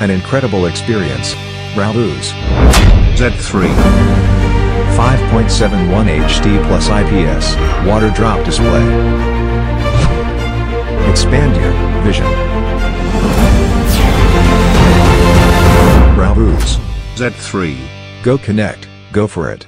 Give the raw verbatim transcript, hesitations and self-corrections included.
An incredible experience. Ravoz Z three five point seven one H D plus I P S water drop display. Expand your vision. Ravoz Z three. Go connect, go for it.